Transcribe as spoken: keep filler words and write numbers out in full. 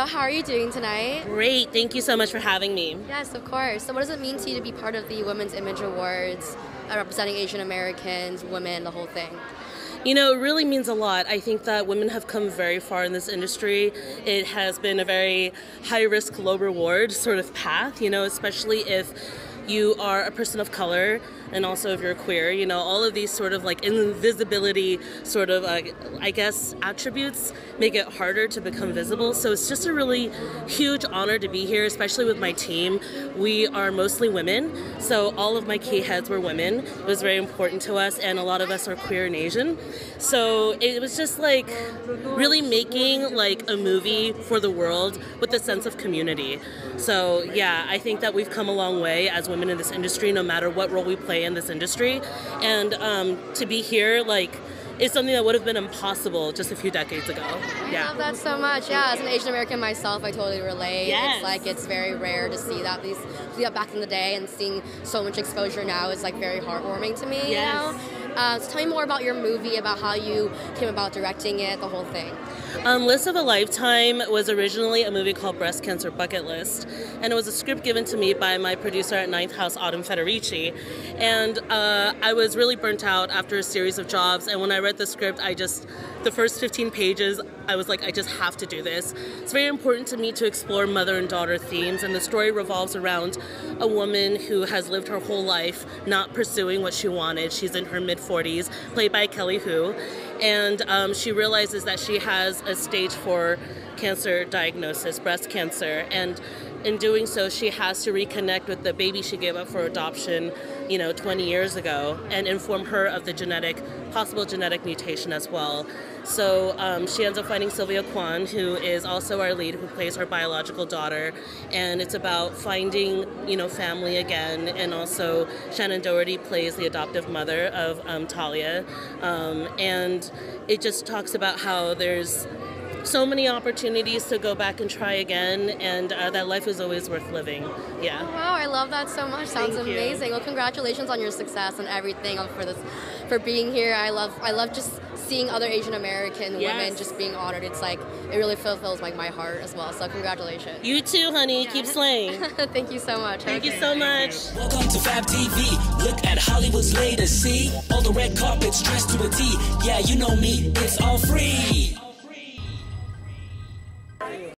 Hello, how are you doing tonight? Great, thank you so much for having me. Yes, of course. So what does it mean to you to be part of the Women's Image Awards, uh, representing Asian Americans, women, the whole thing? You know, it really means a lot. I think that women have come very far in this industry. It has been a very high-risk, low-reward sort of path, you know, especially if you are a person of color and also if you're queer. You know, all of these sort of like invisibility sort of, uh, I guess, attributes make it harder to become visible. So it's just a really huge honor to be here, especially with my team. We are mostly women, so all of my key heads were women. It was very important to us, and a lot of us are queer and Asian. So it was just like really making like a movie for the world with a sense of community. So yeah, I think that we've come a long way as women in this industry, no matter what role we play in this industry. And um, to be here, like, is something that would have been impossible just a few decades ago. Yeah. I love that so much. Yeah, as an Asian American myself, I totally relate. Yes. It's like, it's very rare to see that. These, yeah, back in the day, and seeing so much exposure now is like very heartwarming to me. Yes. You know? Uh, so tell me more about your movie, about how you came about directing it, the whole thing. Um, List of a Lifetime was originally a movie called Breast Cancer Bucket List, and it was a script given to me by my producer at Ninth House, Autumn Federici. And uh, I was really burnt out after a series of jobs, and when I read the script, I just, the first fifteen pages, I was like, I just have to do this. It's very important to me to explore mother and daughter themes, and the story revolves around a woman who has lived her whole life not pursuing what she wanted. She's in her mid forties, played by Kelly Hu, and um, she realizes that she has a stage four cancer diagnosis, breast cancer, and in doing so, she has to reconnect with the baby she gave up for adoption, you know, twenty years ago, and inform her of the genetic, possible genetic mutation as well. So um, she ends up finding Sylvia Kwan, who is also our lead, who plays her biological daughter, and it's about finding, you know, family again. And also Shannon Doherty plays the adoptive mother of um, Talia, um, and it just talks about how there's so many opportunities to go back and try again, and uh, that life is always worth living. Yeah. Oh, wow, I love that so much. Sounds Thank amazing. You. Well, congratulations on your success and everything for this, for being here. I love, I love just seeing other Asian American yes. women just being honored. It's like, it really fulfills like my heart as well. So congratulations. You too, honey. Yeah. Keep slaying. Thank you so much. Thank okay. you so much. Welcome to Fab T V. Look at Hollywood's latest. See all the red carpets dressed to a T. Yeah, you know me. It's all free.